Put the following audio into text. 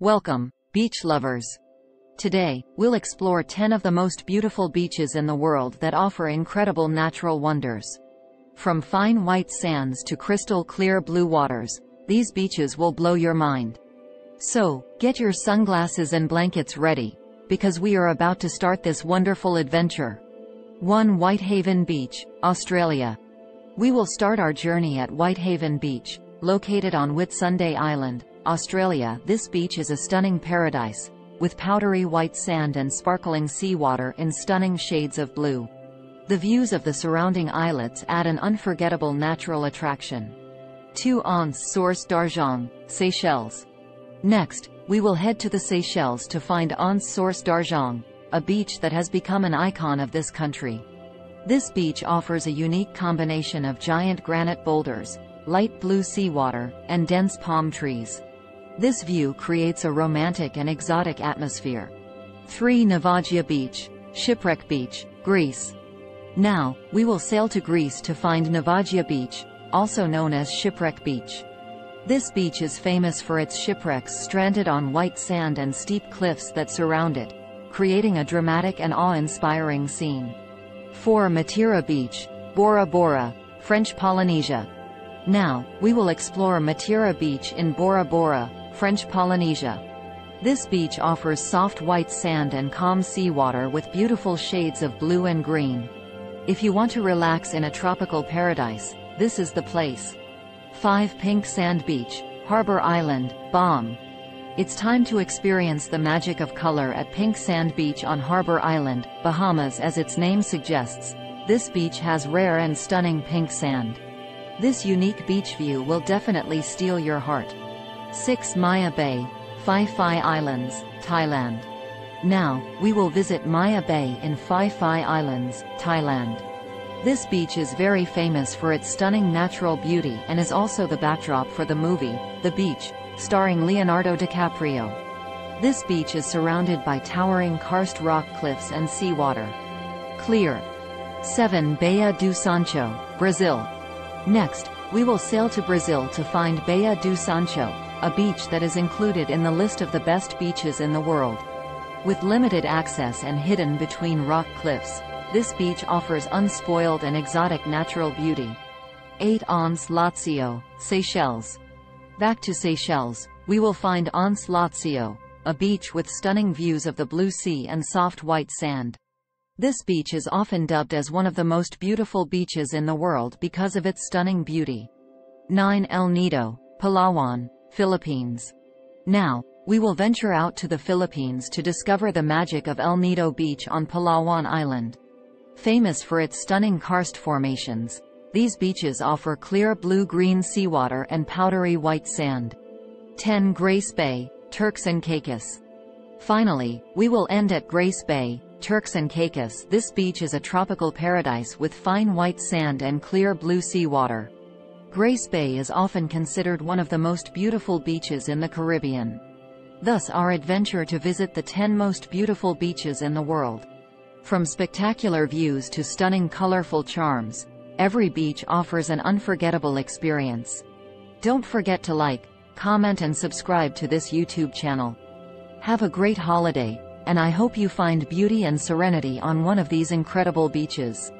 Welcome, beach lovers! Today, we'll explore 10 of the most beautiful beaches in the world that offer incredible natural wonders. From fine white sands to crystal clear blue waters, these beaches will blow your mind. So, get your sunglasses and blankets ready, because we are about to start this wonderful adventure. 1. Whitehaven Beach, Australia. We will start our journey at Whitehaven Beach, located on Whitsunday Island, Australia. This beach is a stunning paradise, with powdery white sand and sparkling seawater in stunning shades of blue. The views of the surrounding islets add an unforgettable natural attraction. 2. Anse Source Darjong, Seychelles. Next, we will head to the Seychelles to find Anse Source Darjong, a beach that has become an icon of this country. This beach offers a unique combination of giant granite boulders, light blue seawater, and dense palm trees. This view creates a romantic and exotic atmosphere. 3. Navagio Beach, Shipwreck Beach, Greece. Now, we will sail to Greece to find Navagio Beach, also known as Shipwreck Beach. This beach is famous for its shipwrecks stranded on white sand and steep cliffs that surround it, creating a dramatic and awe-inspiring scene. 4. Matira Beach, Bora Bora, French Polynesia. Now, we will explore Matira Beach in Bora Bora, French Polynesia. This beach offers soft white sand and calm seawater with beautiful shades of blue and green. If you want to relax in a tropical paradise, this is the place. 5. Pink Sand Beach, Harbor Island, Bahamas. It's time to experience the magic of color at Pink Sand Beach on Harbor Island, Bahamas. As its name suggests, this beach has rare and stunning pink sand. This unique beach view will definitely steal your heart. 6. Maya Bay, Phi Phi Islands, Thailand. Now, we will visit Maya Bay in Phi Phi Islands, Thailand. This beach is very famous for its stunning natural beauty and is also the backdrop for the movie, The Beach, starring Leonardo DiCaprio. This beach is surrounded by towering karst rock cliffs and seawater. Clear. 7. Baía do Sancho, Brazil. Next, we will sail to Brazil to find Baía do Sancho, a beach that is included in the list of the best beaches in the world. With limited access and hidden between rock cliffs, this beach offers unspoiled and exotic natural beauty. 8. Anse Lazio, Seychelles. Back to Seychelles, we will find Anse Lazio, a beach with stunning views of the blue sea and soft white sand. This beach is often dubbed as one of the most beautiful beaches in the world because of its stunning beauty. 9. El Nido, Palawan, Philippines. Now, we will venture out to the Philippines to discover the magic of El Nido Beach on Palawan Island. Famous for its stunning karst formations, these beaches offer clear blue-green seawater and powdery white sand. 10. Grace Bay, Turks and Caicos. Finally, we will end at Grace Bay, Turks and Caicos. This beach is a tropical paradise with fine white sand and clear blue seawater. Grace Bay is often considered one of the most beautiful beaches in the Caribbean. Thus our adventure to visit the 10 most beautiful beaches in the world. From spectacular views to stunning colorful charms, every beach offers an unforgettable experience. Don't forget to like, comment and subscribe to this YouTube channel. Have a great holiday, and I hope you find beauty and serenity on one of these incredible beaches.